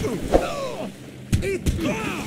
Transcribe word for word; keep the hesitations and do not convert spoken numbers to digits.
It's